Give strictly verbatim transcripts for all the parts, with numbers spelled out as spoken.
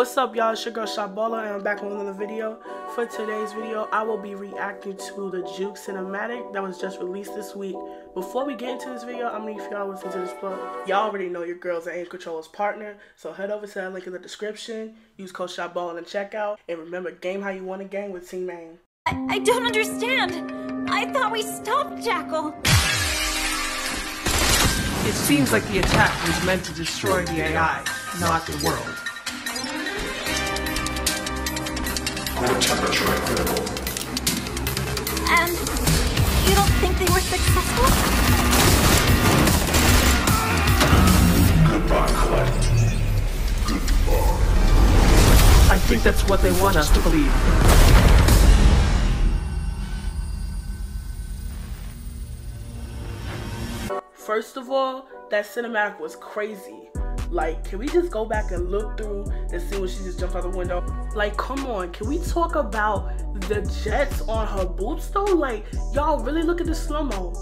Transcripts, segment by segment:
What's up, y'all? It's your girl Cheyballa, and I'm back with another video. For today's video, I will be reacting to the Juke cinematic that was just released this week. Before we get into this video, I'm gonna leave y'all with this plug. Y'all already know your girl's at AIM Controller's partner, so head over to that link in the description, use code Cheyballa and checkout, and remember, game how you want to game with Team AIM. I, I don't understand. I thought we stopped Jackal. It seems like the attack was meant to destroy the A I, not the world. The temperature is critical. And you don't think they were successful? Goodbye, Clyde. Goodbye. I think that's what they want us to believe. First of all, that cinematic was crazy. Like, can we just go back and look through and see when she just jumped out the window? Like, come on, can we talk about the jets on her boots though? Like, y'all really look at the slow-mo.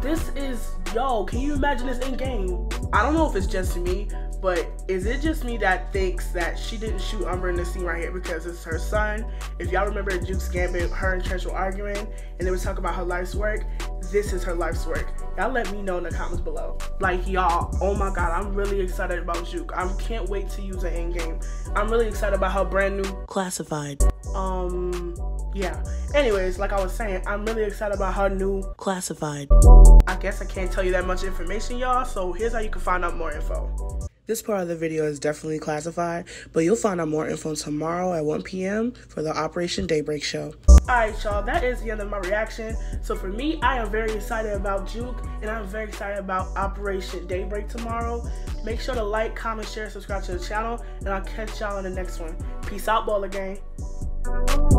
This is, yo, can you imagine this in-game? I don't know if it's just me, but is it just me that thinks that she didn't shoot Umber in this scene right here because it's her son? If y'all remember Juke's Gambit, her and Trench were arguing, and they were talking about her life's work. This is her life's work. Y'all let me know in the comments below. Like, y'all, oh my god, I'm really excited about Juke. I can't wait to use her in game. I'm really excited about her brand new classified. Um, yeah. Anyways, like I was saying, I'm really excited about her new classified. I guess I can't tell you that much information, y'all, so here's how you can find out more info. This part of the video is definitely classified, but you'll find out more info tomorrow at one p m for the Operation Daybreak show. Alright, y'all, that is the end of my reaction. So for me, I am very excited about Juke, and I'm very excited about Operation Daybreak tomorrow. Make sure to like, comment, share, subscribe to the channel, and I'll catch y'all in the next one. Peace out, baller gang.